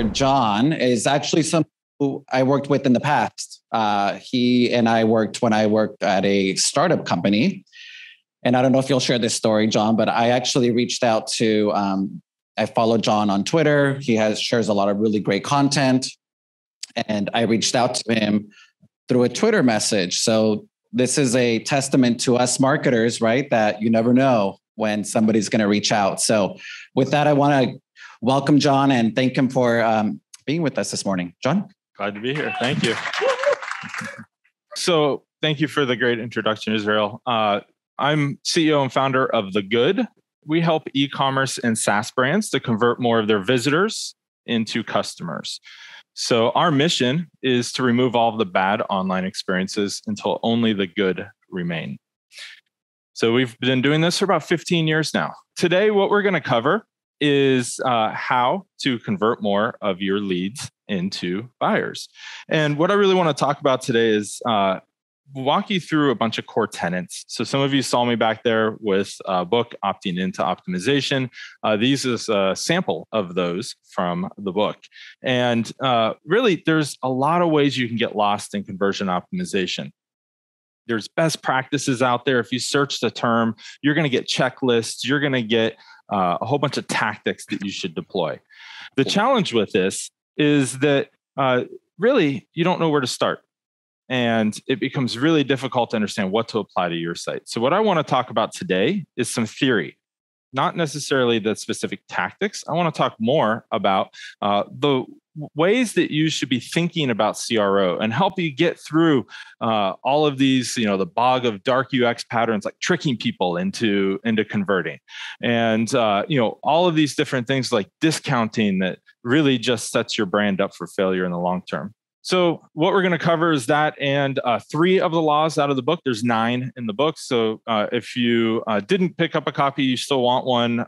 author, Jon, is actually someone who I worked with in the past. He and I worked when I worked at a startup company. And I don't know if you'll share this story, Jon, but I actually reached out to, I followed Jon on Twitter. He shares a lot of really great content. And I reached out to him through a Twitter message. So this is a testament to us marketers, right? That you never know when somebody's going to reach out. So with that, I want to welcome Jon and thank him for being with us this morning. Jon? Glad to be here. Thank you. So thank you for the great introduction, Israel. I'm CEO and founder of The Good. We help e-commerce and SaaS brands to convert more of their visitors into customers. So our mission is to remove all of the bad online experiences until only the good remain. So we've been doing this for about 15 years now. Today, what we're going to cover is how to convert more of your leads into buyers. And what I really want to talk about today is walk you through a bunch of core tenets. So some of you saw me back there with a book, Opting Into Optimization. These is a sample of those from the book. And really, there's a lot of ways you can get lost in conversion optimization. There's best practices out there. If you search the term, you're going to get checklists. You're going to get a whole bunch of tactics that you should deploy. The challenge with this is that really, you don't know where to start. And it becomes really difficult to understand what to apply to your site. So what I want to talk about today is some theory, not necessarily the specific tactics. I want to talk more about the ways that you should be thinking about CRO and help you get through all of these, the bog of dark UX patterns, like tricking people into converting. And, all of these different things like discounting that really just sets your brand up for failure in the long term. So what we're going to cover is that and three of the laws out of the book. There's 9 in the book. So if you didn't pick up a copy, you still want one.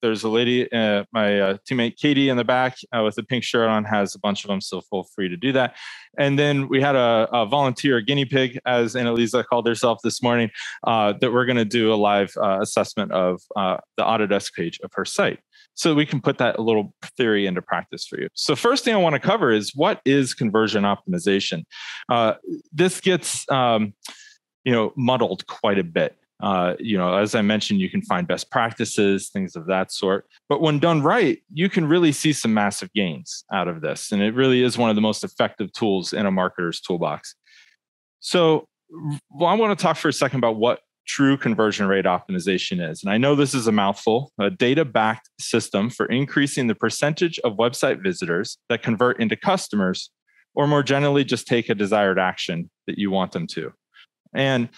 There's a lady, my teammate Katie in the back with a pink shirt on has a bunch of them. So feel free to do that. And then we had a volunteer guinea pig, as Annalisa called herself this morning, that we're going to do a live assessment of the Autodesk page of her site. So we can put that little theory into practice for you. So first thing I want to cover is what is conversion optimization? This gets, muddled quite a bit. As I mentioned, you can find best practices, things of that sort. But when done right, you can really see some massive gains out of this. And it really is one of the most effective tools in a marketer's toolbox. So I want to talk for a second about what true conversion rate optimization is. And I know this is a mouthful, a data-backed system for increasing the percentage of website visitors that convert into customers, or more generally, just take a desired action that you want them to. And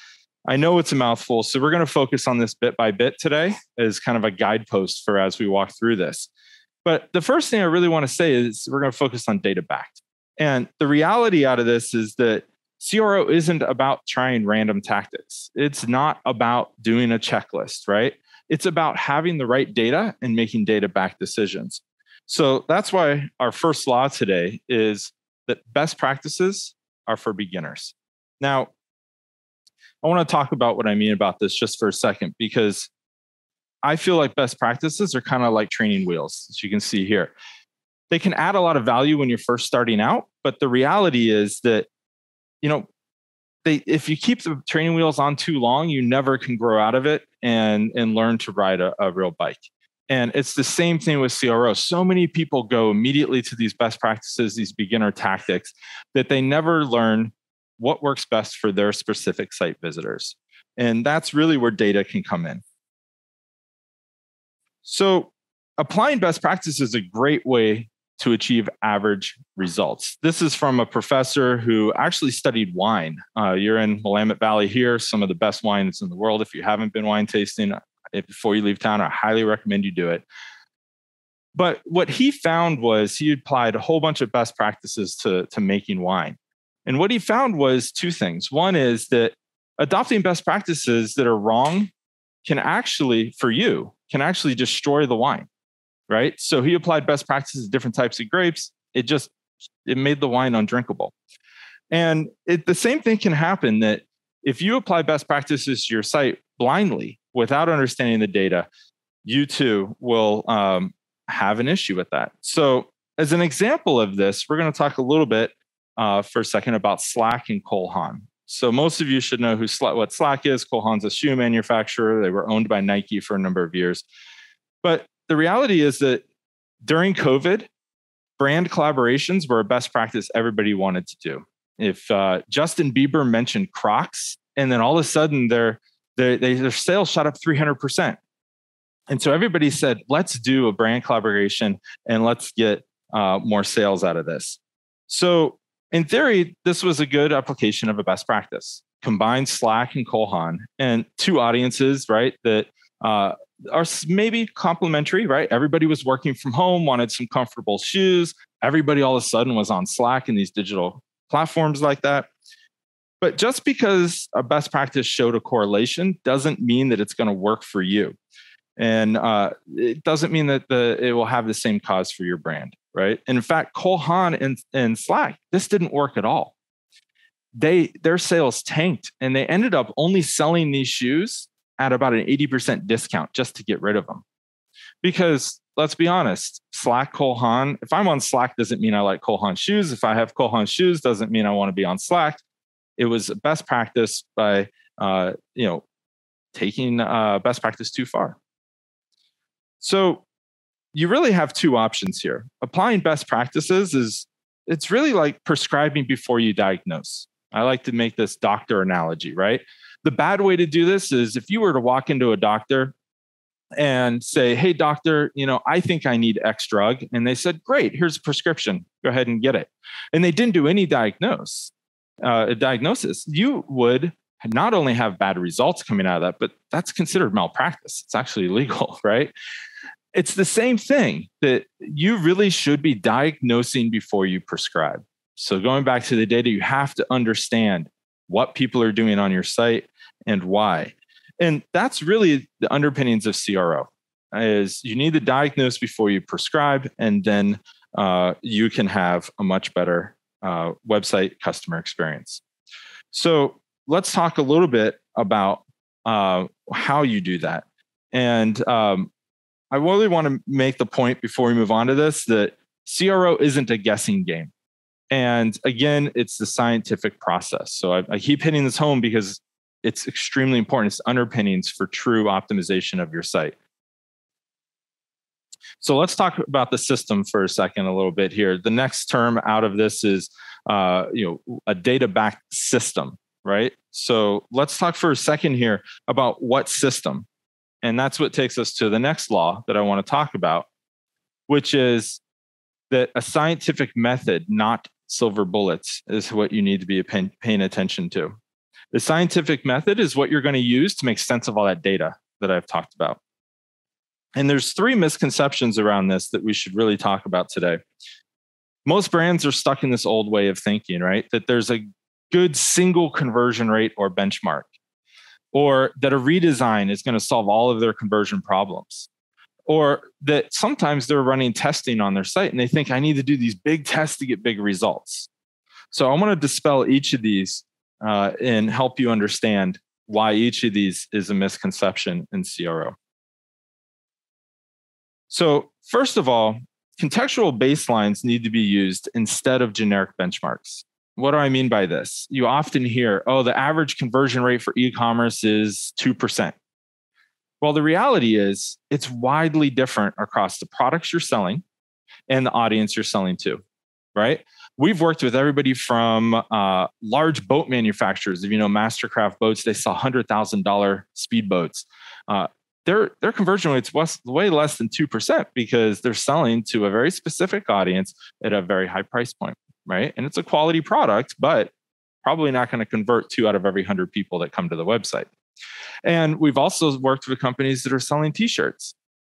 I know it's a mouthful, so we're going to focus on this bit by bit today as kind of a guidepost for as we walk through this. But the first thing I really want to say is we're going to focus on data-backed. And the reality out of this is that CRO isn't about trying random tactics. It's not about doing a checklist, right? It's about having the right data and making data-backed decisions. So that's why our first law today is that best practices are for beginners. Now, I want to talk about what I mean about this just for a second, because I feel like best practices are kind of like training wheels, as you can see here. They can add a lot of value when you're first starting out, but the reality is that if you keep the training wheels on too long, you never can grow out of it and learn to ride a real bike. And it's the same thing with CRO. So many people go immediately to these best practices, these beginner tactics, that they never learn what works best for their specific site visitors. And that's really where data can come in. So applying best practices is a great way to achieve average results. This is from a professor who actually studied wine. You're in Willamette Valley here, some of the best wines in the world. If you haven't been wine tasting before you leave town, I highly recommend you do it. But what he found was he applied a whole bunch of best practices to making wine. And what he found was 2 things. One is that adopting best practices that are wrong can actually destroy the wine. Right? So he applied best practices to different types of grapes. It made the wine undrinkable. And the same thing can happen that if you apply best practices to your site blindly without understanding the data, you too will have an issue with that. So As an example of this, we're going to talk a little bit for a second about Slack and Cole Haan. So most of you should know who what Slack is. Cole Haan's a shoe manufacturer. They were owned by Nike for a number of years. But the reality is that during COVID, brand collaborations were a best practice everybody wanted to do. If Justin Bieber mentioned Crocs, and then all of a sudden their sales shot up 300%. And so everybody said, let's do a brand collaboration and let's get more sales out of this. So in theory, this was a good application of a best practice. Combine Slack and Cole Haan and two audiences, right, that are maybe complementary, right? Everybody was working from home, wanted some comfortable shoes. Everybody all of a sudden was on Slack and these digital platforms like that. But just because a best practice showed a correlation doesn't mean that it's going to work for you. And it doesn't mean that it will have the same cause for your brand, right? And in fact, Cole Haan and Slack, this didn't work at all. Their sales tanked and they ended up only selling these shoes at about an 80% discount just to get rid of them. Because let's be honest, Slack, Cole Haan, if I'm on Slack, doesn't mean I like Cole Haan shoes. If I have Cole Haan shoes, doesn't mean I want to be on Slack. It was a best practice by, taking best practice too far. So you really have two options here. Applying best practices it's really like prescribing before you diagnose. I like to make this doctor analogy, right? The bad way to do this is if you were to walk into a doctor and say, hey, doctor, I think I need X drug. And they said, great, here's a prescription. Go ahead and get it. And they didn't do any diagnosis, you would not only have bad results coming out of that, but that's considered malpractice. It's actually illegal, right? It's the same thing that you really should be diagnosing before you prescribe. So going back to the data, you have to understand what people are doing on your site and why. And that's really the underpinnings of CRO, is you need to diagnose before you prescribe, and then you can have a much better website customer experience. So let's talk a little bit about how you do that. And I really want to make the point before we move on to this, that CRO isn't a guessing game. And again, it's the scientific process. So I keep hitting this home because it's extremely important. It's underpinnings for true optimization of your site. So let's talk about the system for a second, a little bit here. The next term out of this is, a data-backed system, right? So let's talk for a second here about what system. And that's what takes us to the next law that I want to talk about, which is that a scientific method, not silver bullets, is what you need to be paying attention to. The scientific method is what you're going to use to make sense of all that data that I've talked about. And there's three misconceptions around this that we should really talk about today. Most brands are stuck in this old way of thinking, right? That there's a good single conversion rate or benchmark, or that a redesign is going to solve all of their conversion problems, or that sometimes they're running testing on their site and they think I need to do these big tests to get big results. So I want to dispel each of these and help you understand why each of these is a misconception in CRO. So first of all, contextual baselines need to be used instead of generic benchmarks. What do I mean by this? You often hear, oh, the average conversion rate for e-commerce is 2%. Well, the reality is it's widely different across the products you're selling and the audience you're selling to, right? We've worked with everybody from large boat manufacturers. If you know Mastercraft Boats, they sell $100,000 speedboats. Their conversion rates was way less than 2% because they're selling to a very specific audience at a very high price point, right? And it's a quality product, but probably not going to convert 2 out of every 100 people that come to the website. And we've also worked with companies that are selling t-shirts,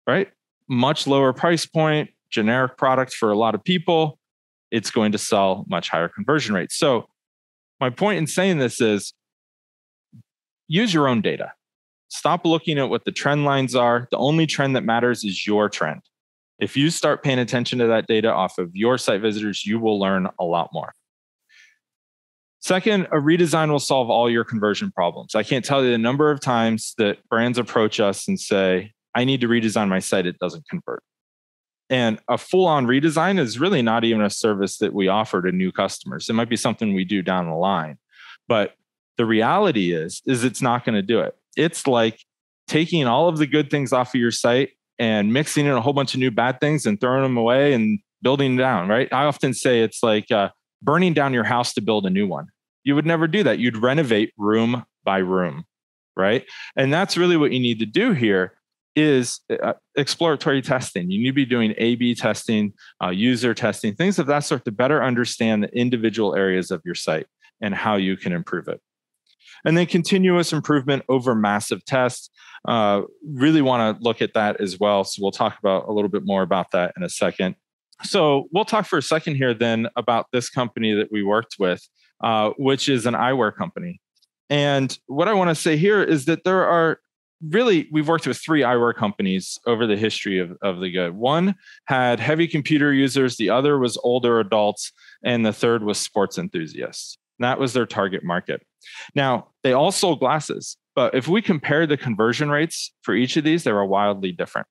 right? Much lower price point, generic product for a lot of people. It's going to sell much higher conversion rates. So my point in saying this is use your own data. Stop looking at what the trend lines are. The only trend that matters is your trend. If you start paying attention to that data off of your site visitors, you will learn a lot more. Second, a redesign will solve all your conversion problems. I can't tell you the number of times that brands approach us and say, I need to redesign my site. It doesn't convert. And a full-on redesign is really not even a service that we offer to new customers. It might be something we do down the line, but the reality is it's not going to do it. It's like taking all of the good things off of your site and mixing in a whole bunch of new bad things and throwing them away and building down, right? I often say it's like burning down your house to build a new one. You would never do that. You'd renovate room by room, right? And that's really what you need to do here is exploratory testing. You need to be doing A/B testing, user testing, things of that sort to better understand the individual areas of your site and how you can improve it. And then continuous improvement over massive tests. Really want to look at that as well. So we'll talk about a little bit more about that in a second. So we'll talk for a second here then about this company that we worked with, which is an eyewear company. And what I want to say here is that there are really, we've worked with three eyewear companies over the history of The Good. One had heavy computer users, the other was older adults, and the third was sports enthusiasts. That was their target market. Now, they all sold glasses, but if we compare the conversion rates for each of these, they were wildly different,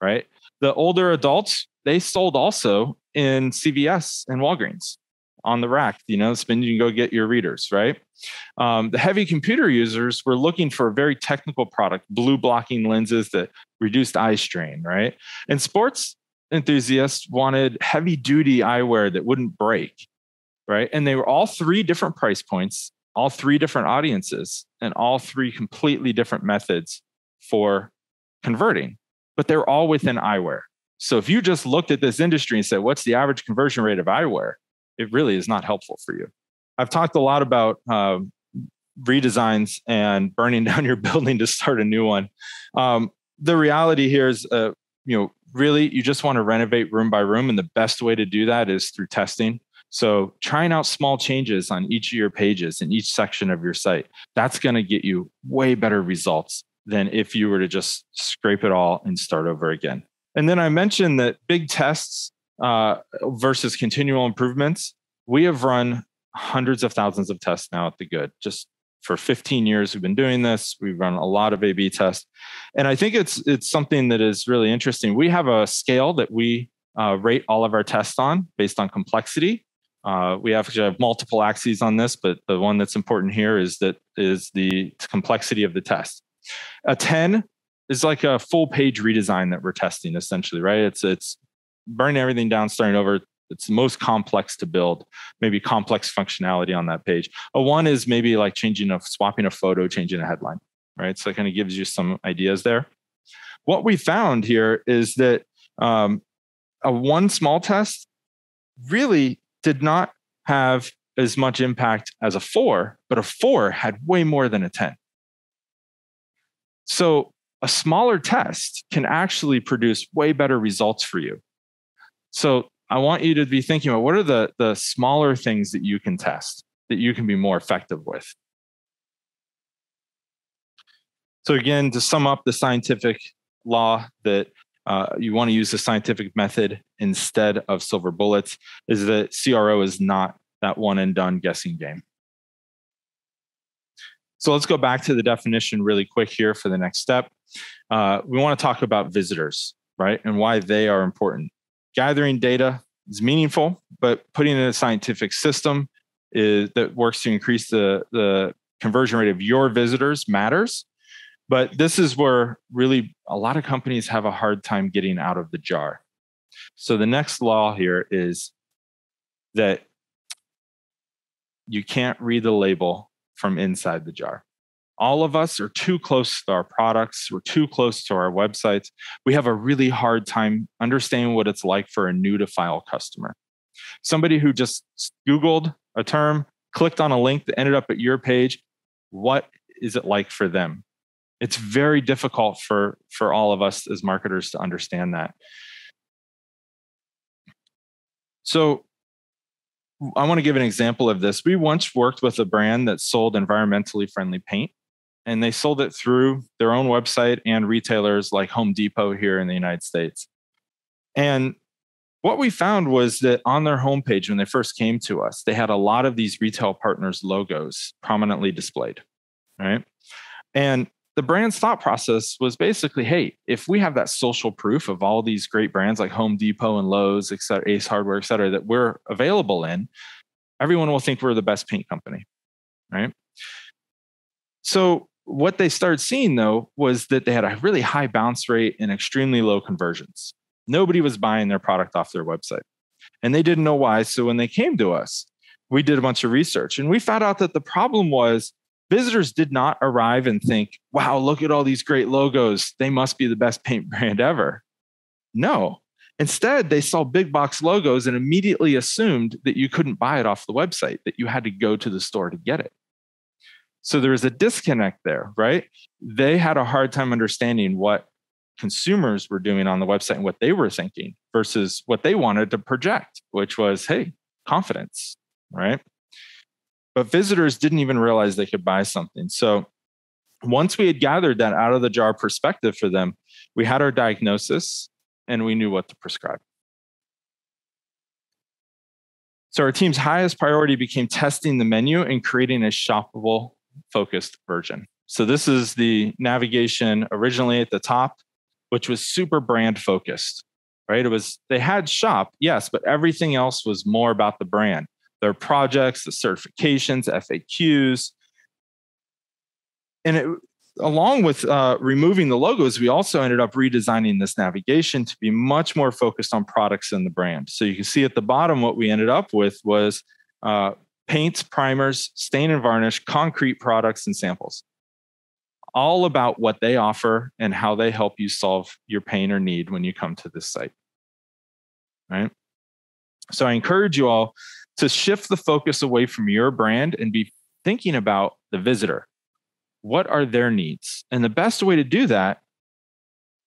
right? The older adults, they sold also in CVS and Walgreens on the rack, you know, spend, you can go get your readers, right? The heavy computer users were looking for a very technical product, blue blocking lenses that reduced eye strain, right? And sports enthusiasts wanted heavy duty eyewear that wouldn't break, right? And they were all three different price points, all three different audiences, and all three completely different methods for converting, but they're all within eyewear. So if you just looked at this industry and said, what's the average conversion rate of eyewear? It really is not helpful for you. I've talked a lot about redesigns and burning down your building to start a new one. The reality here is, really, you just want to renovate room by room. And the best way to do that is through testing. So trying out small changes on each of your pages in each section of your site, that's going to get you way better results than if you were to just scrape it all and start over again. And then I mentioned that big tests versus continual improvements. We have run hundreds of thousands of tests now at The Good. Just for 15 years, we've been doing this. We've run a lot of A/B tests. And I think it's something that is really interesting. We have a scale that we rate all of our tests on based on complexity. We actually have multiple axes on this, but the one that's important here is the complexity of the test. A 10 is like a full page redesign that we're testing essentially, right? It's burning everything down, starting over. It's the most complex to build, maybe complex functionality on that page. A 1 is maybe like swapping a photo, changing a headline, right? So it kind of gives you some ideas there. What we found here is that a 1 small test really did not have as much impact as a 4, but a 4 had way more than a 10. So a smaller test can actually produce way better results for you. So I want you to be thinking about what are the smaller things that you can test that you can be more effective with. So again, to sum up the scientific law that you want to use the scientific method instead of silver bullets is that CRO is not that one and done guessing game. So let's go back to the definition really quick here for the next step. We want to talk about visitors, right? And why they are important. Gathering data is meaningful, but putting it in a scientific system that works to increase the conversion rate of your visitors matters. But this is where really a lot of companies have a hard time getting out of the jar. So the next law here is that you can't read the label from inside the jar. All of us are too close to our products. We're too close to our websites. We have a really hard time understanding what it's like for a new-to-file customer. Somebody who just Googled a term, clicked on a link that ended up at your page, what is it like for them? It's very difficult for all of us as marketers to understand that. So I want to give an example of this. We once worked with a brand that sold environmentally friendly paint. And they sold it through their own website and retailers like Home Depot here in the United States. And what we found was that on their homepage, when they first came to us, they had a lot of these retail partners' logos prominently displayed, right? And the brand's thought process was basically, hey, if we have that social proof of all these great brands like Home Depot and Lowe's, et cetera, Ace Hardware, et cetera, that we're available in, everyone will think we're the best paint company, right? So what they started seeing, though, was that they had a really high bounce rate and extremely low conversions. Nobody was buying their product off their website. And they didn't know why. So when they came to us, we did a bunch of research and we found out that the problem was visitors did not arrive and think, wow, look at all these great logos. They must be the best paint brand ever. No. Instead, they saw big box logos and immediately assumed that you couldn't buy it off the website, that you had to go to the store to get it. So there was a disconnect there, right? They had a hard time understanding what consumers were doing on the website and what they were thinking versus what they wanted to project, which was, hey, confidence, right? But visitors didn't even realize they could buy something. So once we had gathered that out of the jar perspective for them, we had our diagnosis and we knew what to prescribe. So our team's highest priority became testing the menu and creating a shoppable focused version. So this is the navigation originally at the top, which was super brand focused, right? It was, they had shop, yes, but everything else was more about the brand, their projects, the certifications, FAQs. And it, along with removing the logos, we also ended up redesigning this navigation to be much more focused on products and the brand. So you can see at the bottom, what we ended up with was paints, primers, stain and varnish, concrete products, and samples. All about what they offer and how they help you solve your pain or need when you come to this site, right? So I encourage you all to shift the focus away from your brand and be thinking about the visitor. What are their needs? And the best way to do that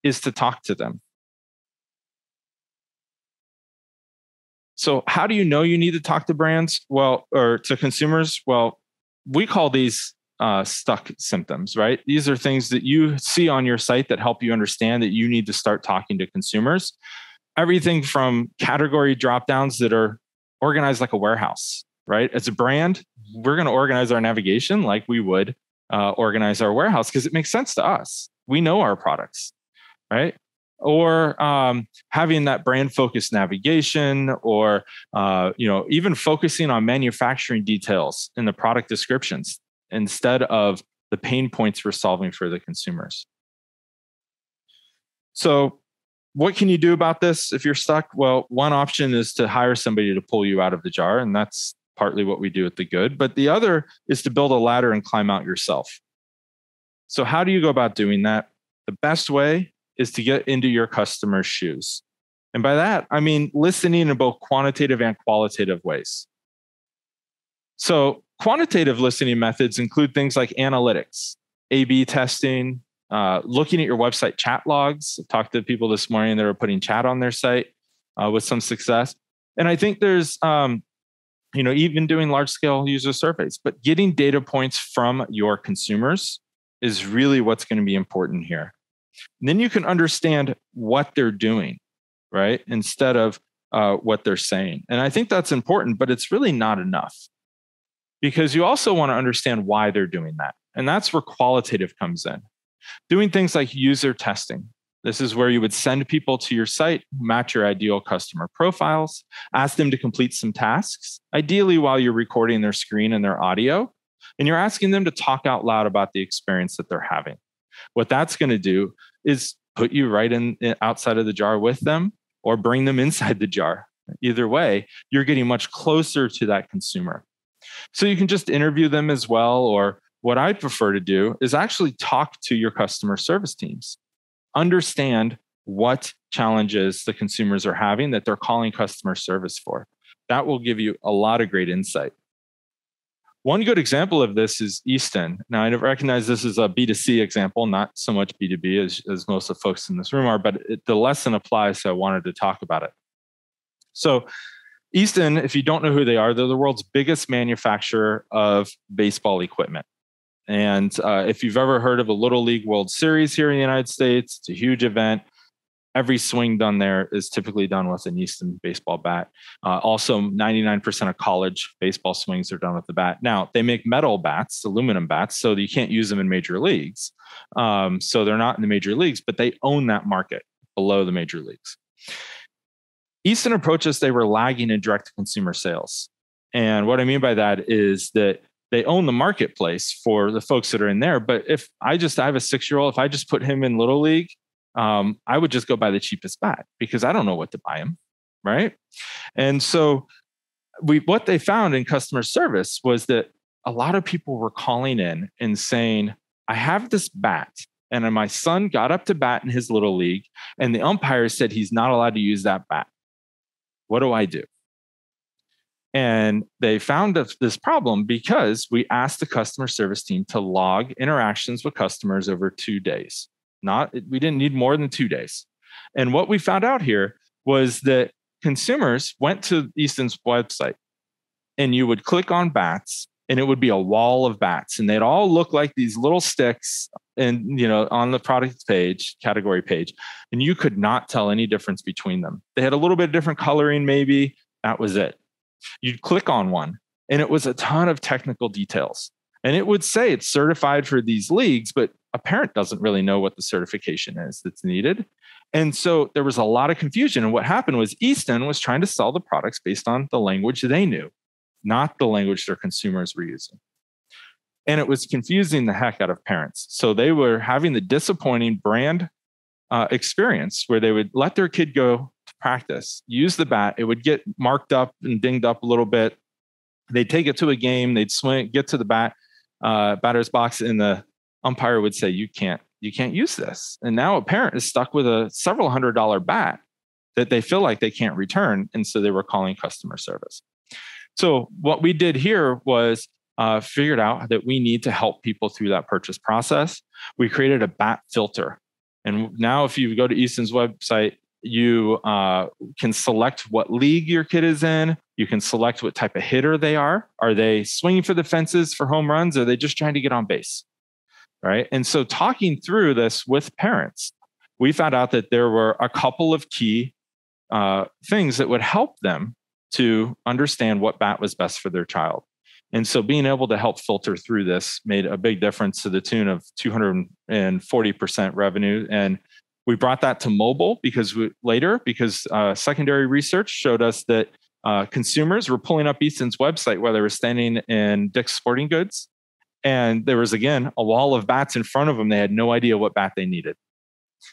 is to talk to them. So how do you know you need to talk to brands? Well, or to consumers? Well, we call these stuck symptoms, right? These are things that you see on your site that help you understand that you need to start talking to consumers. Everything from category dropdowns that are organized like a warehouse, right? As a brand, we're going to organize our navigation like we would organize our warehouse because it makes sense to us. We know our products, right? Or having that brand-focused navigation, or even focusing on manufacturing details in the product descriptions instead of the pain points we're solving for the consumers. So what can you do about this if you're stuck? Well, one option is to hire somebody to pull you out of the jar, and that's partly what we do at The Good. But the other is to build a ladder and climb out yourself. So how do you go about doing that? The best way is to get into your customer's shoes. And by that, I mean listening in both quantitative and qualitative ways. So quantitative listening methods include things like analytics, A/B testing, looking at your website chat logs. I talked to people this morning that are putting chat on their site with some success. And I think there's, even doing large-scale user surveys, but getting data points from your consumers is really what's going to be important here. And then you can understand what they're doing, right? Instead of what they're saying. And I think that's important, but it's really not enough because you also want to understand why they're doing that. And that's where qualitative comes in. Doing things like user testing. This is where you would send people to your site, match your ideal customer profiles, ask them to complete some tasks, ideally while you're recording their screen and their audio, and you're asking them to talk out loud about the experience that they're having. What that's going to do is put you right in outside of the jar with them or bring them inside the jar. Either way, you're getting much closer to that consumer. So you can just interview them as well. Or what I prefer to do is actually talk to your customer service teams. Understand what challenges the consumers are having that they're calling customer service for. That will give you a lot of great insight. One good example of this is Easton. Now, I recognize this is a B2C example, not so much B2B as most of the folks in this room are, but the lesson applies, so I wanted to talk about it. So Easton, if you don't know who they are, they're the world's biggest manufacturer of baseball equipment. And if you've ever heard of a Little League World Series here in the United States, it's a huge event. every swing done there is typically done with an Easton baseball bat. Also, 99% of college baseball swings are done with the bat. Now, they make metal bats, aluminum bats, so you can't use them in major leagues. So they're not in the major leagues, but they own that market below the major leagues. Easton approaches, they were lagging in direct-to-consumer sales. And what I mean by that is that they own the marketplace for the folks that are in there. But if I have a 6-year-old, if I just put him in Little League, I would just go buy the cheapest bat because I don't know what to buy him, right? And so what they found in customer service was that a lot of people were calling in and saying, I have this bat and my son got up to bat in his Little League and the umpire said he's not allowed to use that bat. What do I do? And they found this problem because we asked the customer service team to log interactions with customers over 2 days. We didn't need more than 2 days. And what we found out here was that consumers went to Easton's website and you would click on bats and it would be a wall of bats and they'd all look like these little sticks and, on the product page, category page, and you could not tell any difference between them. They had a little bit of different coloring, maybe. That was it. You'd click on one and it was a ton of technical details. And it would say it's certified for these leagues, but a parent doesn't really know what the certification is that's needed. And so there was a lot of confusion. And what happened was Easton was trying to sell the products based on the language they knew, not the language their consumers were using. And it was confusing the heck out of parents. So they were having the disappointing brand experience where they would let their kid go to practice, use the bat. It would get marked up and dinged up a little bit. They'd take it to a game. They'd swing, get to the batter's box, and the umpire would say, you can't use this. And now a parent is stuck with a several $100 bat that they feel like they can't return. And so they were calling customer service. So what we did here was figured out that we need to help people through that purchase process. We created a bat filter. And now if you go to Easton's website, you can select what league your kid is in. You can select what type of hitter they are. Are they swinging for the fences for home runs? Or are they just trying to get on base? Right. And so talking through this with parents, we found out that there were a couple of key things that would help them to understand what bat was best for their child. And so being able to help filter through this made a big difference to the tune of 240% revenue. And we brought that to mobile because secondary research showed us that consumers were pulling up Easton's website while they were standing in Dick's Sporting Goods. And there was, again, a wall of bats in front of them. They had no idea what bat they needed.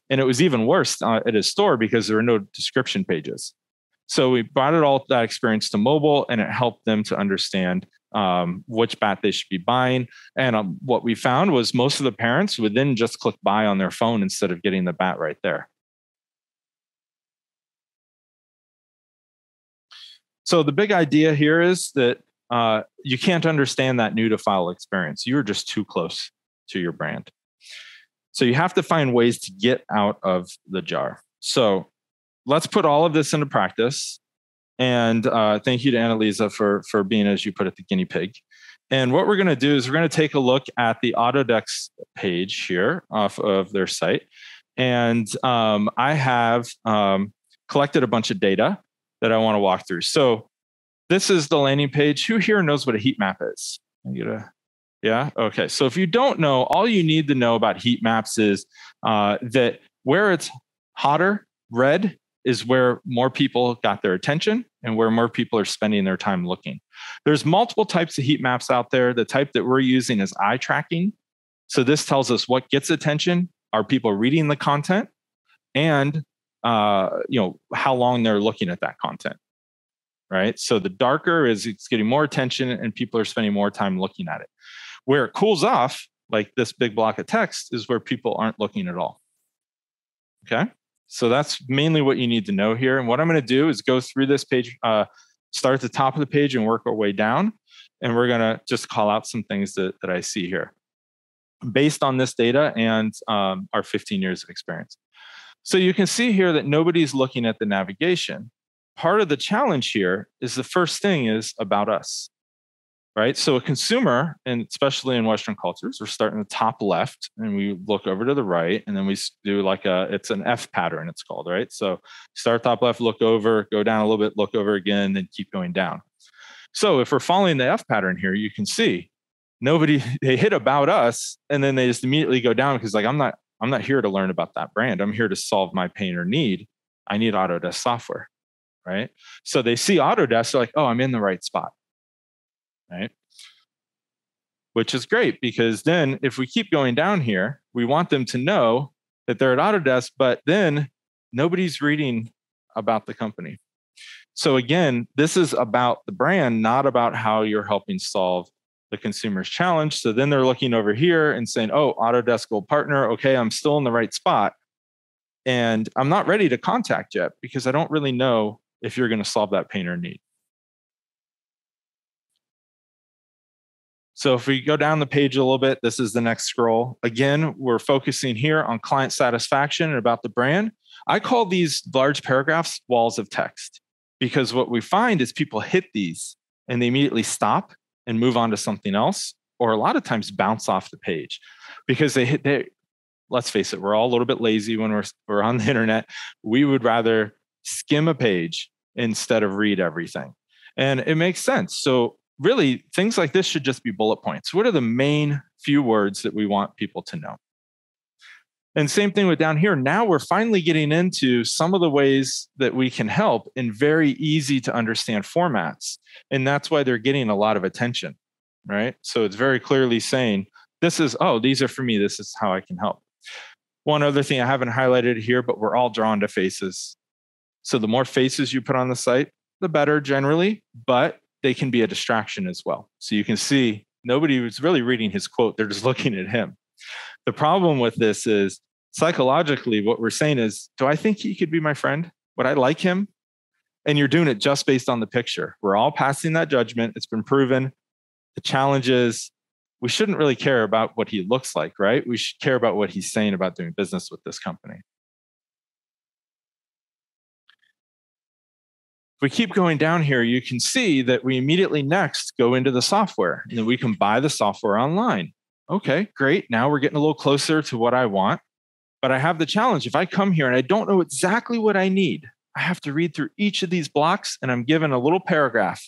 And it was even worse at a store because there were no description pages. So we brought that experience to mobile, and it helped them to understand which bat they should be buying. And what we found was most of the parents would then just click buy on their phone instead of getting the bat right there. So the big idea here is that you can't understand that new to file experience. You're just too close to your brand. So you have to find ways to get out of the jar. So let's put all of this into practice. And thank you to Annalisa for being, as you put it, the guinea pig. And what we're going to do is we're going to take a look at the Autodesk page here off of their site. And I have collected a bunch of data that I want to walk through. So this is the landing page. Who here knows what a heat map is? Yeah? Okay. So if you don't know, all you need to know about heat maps is that where it's hotter, red, is where more people got their attention and where more people are spending their time looking. There's multiple types of heat maps out there. The type that we're using is eye tracking. So this tells us what gets attention. Are people reading the content? And how long they're looking at that content. Right. So the darker is it's getting more attention and people are spending more time looking at it. Where it cools off, like this big block of text, is where people aren't looking at all. Okay. So that's mainly what you need to know here. And what I'm going to do is go through this page, start at the top of the page and work our way down. And we're going to just call out some things that I see here based on this data and our 15 years of experience. So you can see here that nobody's looking at the navigation. Part of the challenge here is the first thing is about us. right? So a consumer, and especially in Western cultures, we're starting at the top left and we look over to the right, and then we do like it's an F pattern, it's called, right? So start top left, look over, go down a little bit, look over again, then keep going down. So if we're following the F pattern here, you can see nobody, they hit about us and then they just immediately go down because like, I'm not here to learn about that brand. I'm here to solve my pain or need. I need Autodesk software, right? So they see Autodesk, they're like, oh, I'm in the right spot. Right? Which is great because then if we keep going down here, we want them to know that they're at Autodesk, but then nobody's reading about the company. So again, this is about the brand, not about how you're helping solve the consumer's challenge. So then they're looking over here and saying, oh, Autodesk Gold Partner. Okay, I'm still in the right spot. And I'm not ready to contact yet because I don't really know if you're going to solve that pain or need. So if we go down the page a little bit, this is the next scroll. Again, we're focusing here on client satisfaction and about the brand. I call these large paragraphs walls of text because what we find is people hit these and they immediately stop and move on to something else, or a lot of times bounce off the page because let's face it, we're all a little bit lazy when we're on the internet. We would rather skim a page instead of read everything. And it makes sense. So really, things like this should just be bullet points. What are the main few words that we want people to know? And same thing with down here. Now we're finally getting into some of the ways that we can help in very easy to understand formats. And that's why they're getting a lot of attention, right? So it's very clearly saying, this is, oh, these are for me. This is how I can help. One other thing I haven't highlighted here, but we're all drawn to faces. So the more faces you put on the site, the better generally, but they can be a distraction as well. So you can see nobody was really reading his quote. They're just looking at him. The problem with this is psychologically, what we're saying is, do I think he could be my friend? Would I like him? And you're doing it just based on the picture. We're all passing that judgment. It's been proven. The challenge is we shouldn't really care about what he looks like, right? We should care about what he's saying about doing business with this company. If we keep going down here, you can see that we immediately next go into the software and then we can buy the software online. Okay, great. Now we're getting a little closer to what I want, but I have the challenge. If I come here and I don't know exactly what I need, I have to read through each of these blocks and I'm given a little paragraph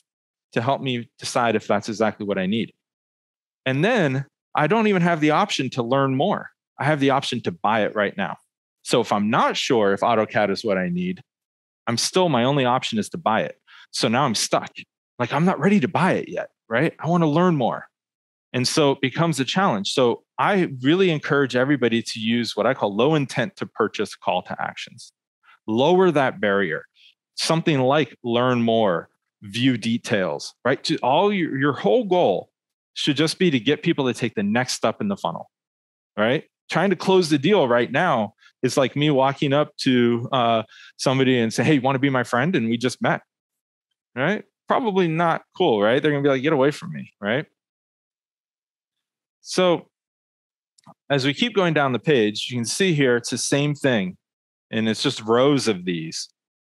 to help me decide if that's exactly what I need. And then I don't even have the option to learn more. I have the option to buy it right now. So if I'm not sure if AutoCAD is what I need, I'm still, my only option is to buy it. So now I'm stuck. Like I'm not ready to buy it yet, right? I want to learn more. And so it becomes a challenge. So I really encourage everybody to use what I call low intent to purchase call to actions. Lower that barrier. Something like learn more, view details, right? To all your whole goal should just be to get people to take the next step in the funnel, right? Trying to close the deal right now is like me walking up to somebody and say, hey, you want to be my friend? And we just met, right? Probably not cool, right? They're going to be like, get away from me, right? So as we keep going down the page, you can see here, it's the same thing. And it's just rows of these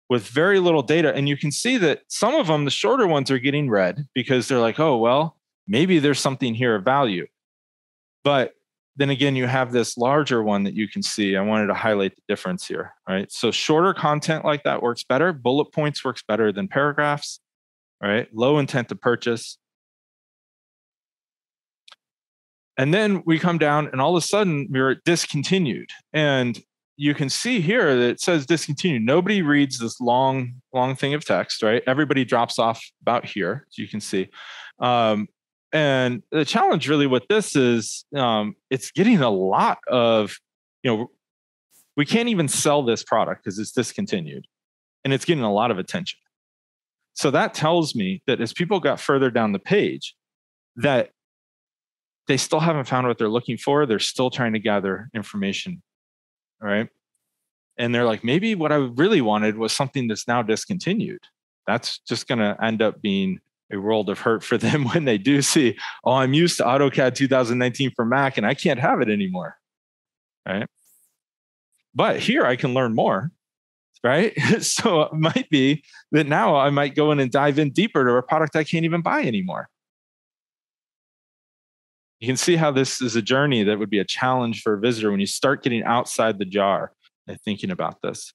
with very little data. And you can see that some of them, the shorter ones are getting read because they're like, oh, well, maybe there's something here of value. But then again, you have this larger one that you can see. I wanted to highlight the difference here, right? So shorter content like that works better. Bullet points works better than paragraphs, right? Low intent to purchase. And then we come down and all of a sudden we're at discontinued. And you can see here that it says discontinued. Nobody reads this long, long thing of text, right? Everybody drops off about here, as you can see. And the challenge really with this is it's getting a lot of, we can't even sell this product because it's discontinued and it's getting a lot of attention. So that tells me that as people got further down the page, that they still haven't found what they're looking for. They're still trying to gather information, all right? And they're like, maybe what I really wanted was something that's now discontinued. That's just going to end up being a world of hurt for them when they do see, oh, I'm used to AutoCAD 2019 for Mac and I can't have it anymore, right? But here I can learn more, right? So it might be that now I might go in and dive in deeper to a product I can't even buy anymore, You can see how this is a journey that would be a challenge for a visitor when you start getting outside the jar and thinking about this.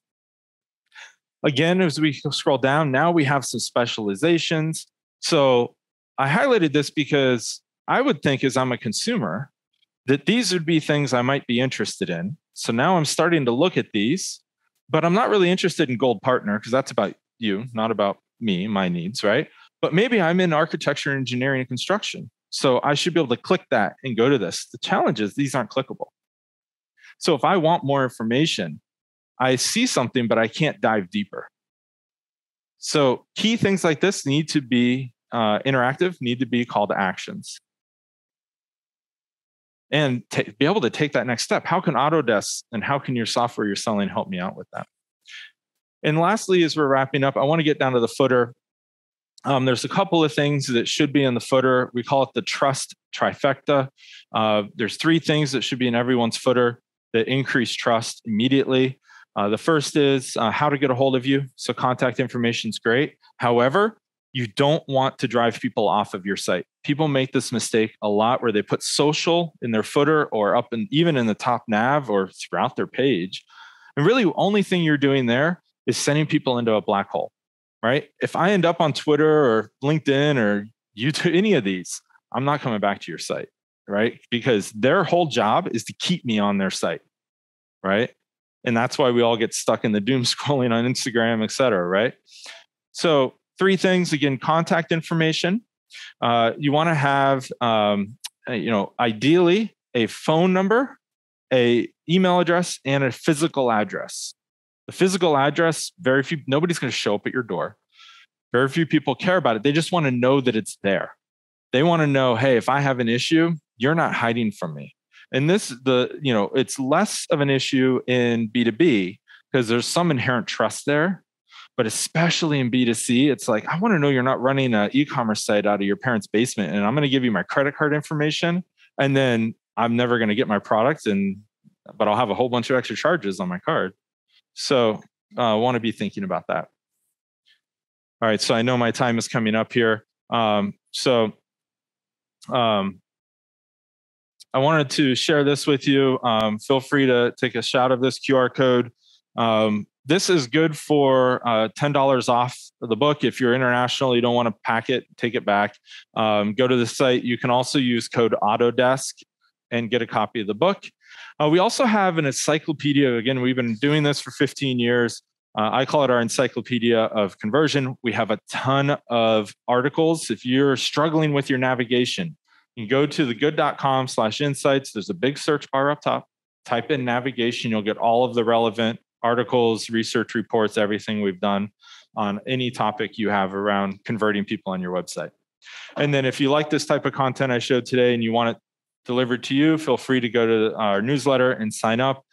Again, as we scroll down, now we have some specializations. So I highlighted this because I would think, as I'm a consumer, that these would be things I might be interested in. So now I'm starting to look at these, but I'm not really interested in Gold Partner because that's about you, not about me, my needs, right? But maybe I'm in architecture, engineering, and construction. So I should be able to click that and go to this. The challenge is these aren't clickable. So if I want more information, I see something, but I can't dive deeper. So key things like this need to be interactive, need to be call to actions. And be able to take that next step. How can Autodesk and how can your software you're selling help me out with that? And lastly, as we're wrapping up, I want to get down to the footer. There's a couple of things that should be in the footer. We call it the trust trifecta. There's three things that should be in everyone's footer that increase trust immediately. The first is how to get a hold of you. So contact information is great. However, you don't want to drive people off of your site. People make this mistake a lot where they put social in their footer or up and even in the top nav or throughout their page. And really, the only thing you're doing there is sending people into a black hole, right? If I end up on Twitter or LinkedIn or YouTube, any of these, I'm not coming back to your site, right? Because their whole job is to keep me on their site, right? And that's why we all get stuck in the doom scrolling on Instagram, et cetera, right? So three things, again, contact information. You want to have, ideally a phone number, a email address, and a physical address. The physical address, nobody's going to show up at your door. Very few people care about it. They just want to know that it's there. They want to know, hey, if I have an issue, you're not hiding from me. And this, it's less of an issue in B2B because there's some inherent trust there. But especially in B2C, it's like, I want to know you're not running an e-commerce site out of your parents' basement, and I'm going to give you my credit card information, and then I'm never going to get my product, but I'll have a whole bunch of extra charges on my card. So I want to be thinking about that. All right, so I know my time is coming up here. I wanted to share this with you. Feel free to take a shot of this QR code. This is good for $10 off the book. If you're international, you don't want to pack it, take it back. Go to the site. You can also use code Autodesk and get a copy of the book. We also have an encyclopedia. Again, we've been doing this for 15 years. I call it our encyclopedia of conversion. We have a ton of articles. If you're struggling with your navigation, you can go to thegood.com/insights. There's a big search bar up top. Type in navigation. You'll get all of the relevant articles, research reports, everything we've done on any topic you have around converting people on your website. And then if you like this type of content I showed today and you want it delivered to you, feel free to go to our newsletter and sign up.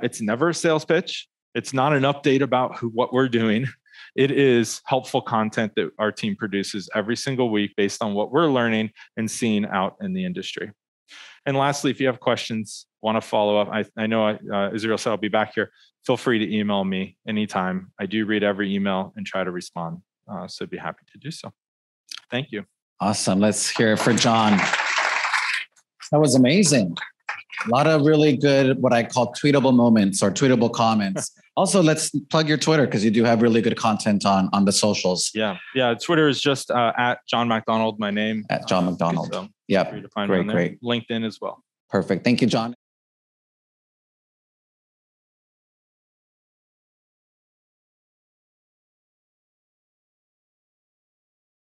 It's never a sales pitch. It's not an update about what we're doing. It is helpful content that our team produces every single week based on what we're learning and seeing out in the industry. And lastly, if you have questions, want to follow up, I know Israel said I'll be back here. Feel free to email me anytime. I do read every email and try to respond. So I'd be happy to do so. Thank you. Awesome. Let's hear it for Jon. That was amazing. A lot of really good, what I call tweetable moments or tweetable comments. Also, let's plug your Twitter because you do have really good content on the socials. Yeah. Twitter is just at Jon MacDonald, my name. At Jon MacDonald. So yeah. Great. LinkedIn as well. Perfect. Thank you, Jon.